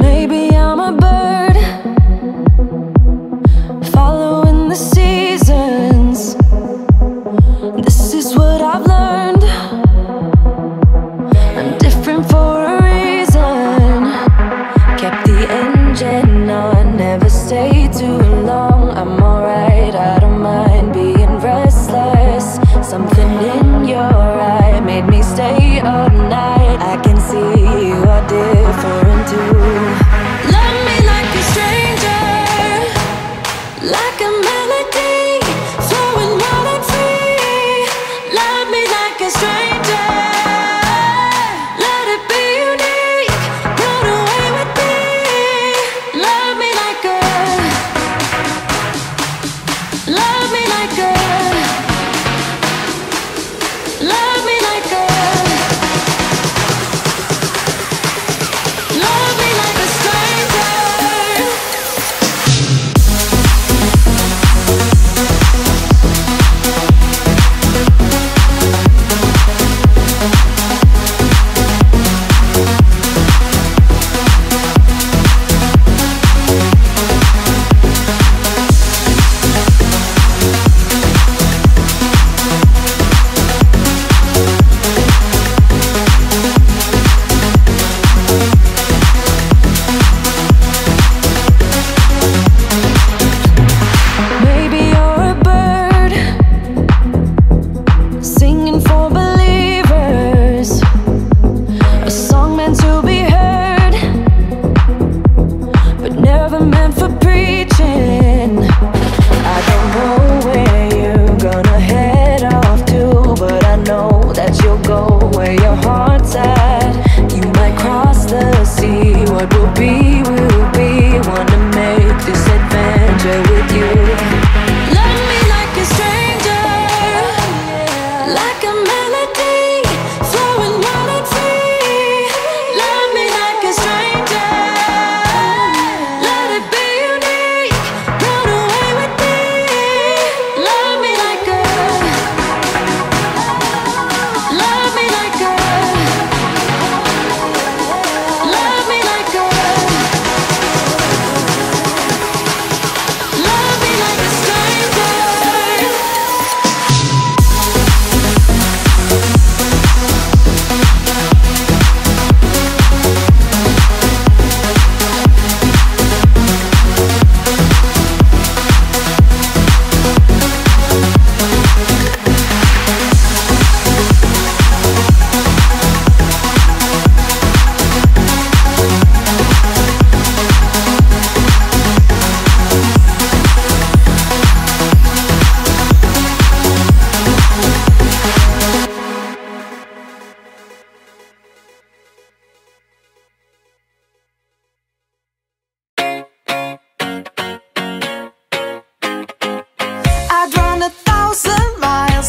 Maybe I'm a bird following the seasons. This is what I've learned. I'm different for a reason. Kept the engine on, never stayed too long. I'm alright, I don't mind being restless. Something in your eye made me stay all night. I can see you are different too.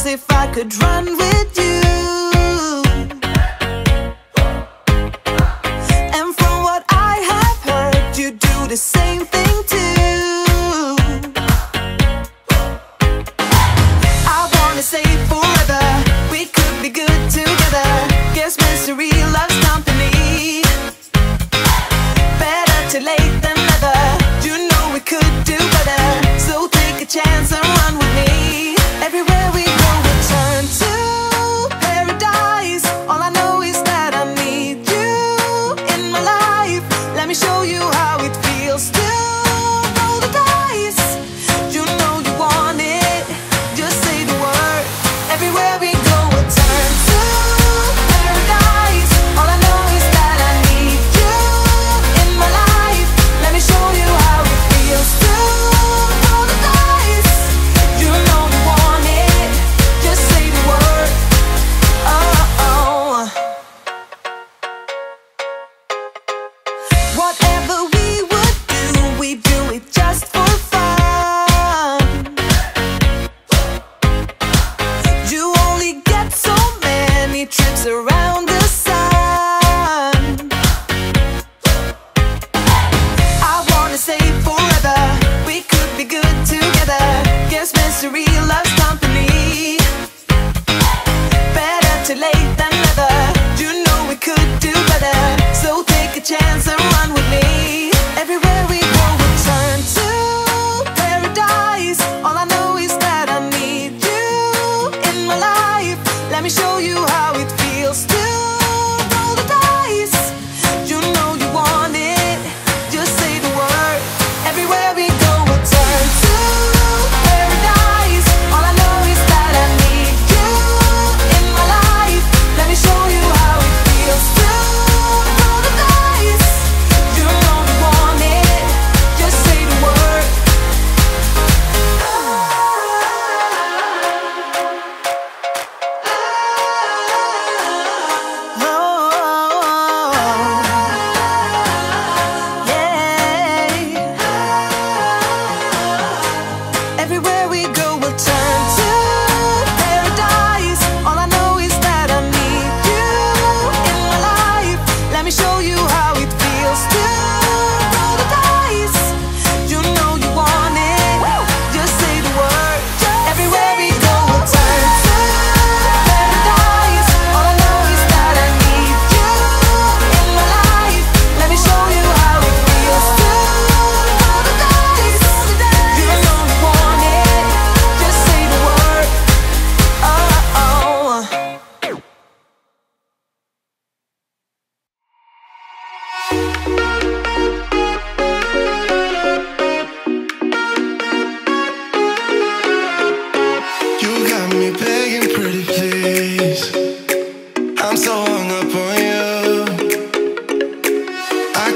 If I could run with you, and from what I have heard, you do the same thing too. I wanna say forever, we could be good together. Guess misery loves company. Better too late than never. You know we could do better, so take a chance and run with me. Everywhere we go, we turn to paradise. All I know is that I need you in my life. Let me show you how it feels to roll the dice. You know you want it, just say the word. Everywhere we go, we turn to paradise. All I know is that I need you in my life. Let me show you how it feels to roll the dice.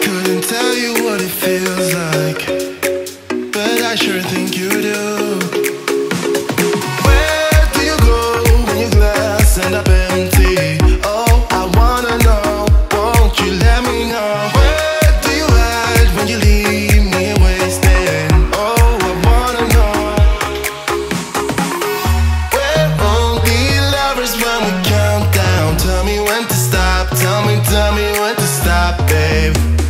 Couldn't tell you what it feels like, but I sure think you do. Tell me when to stop, babe.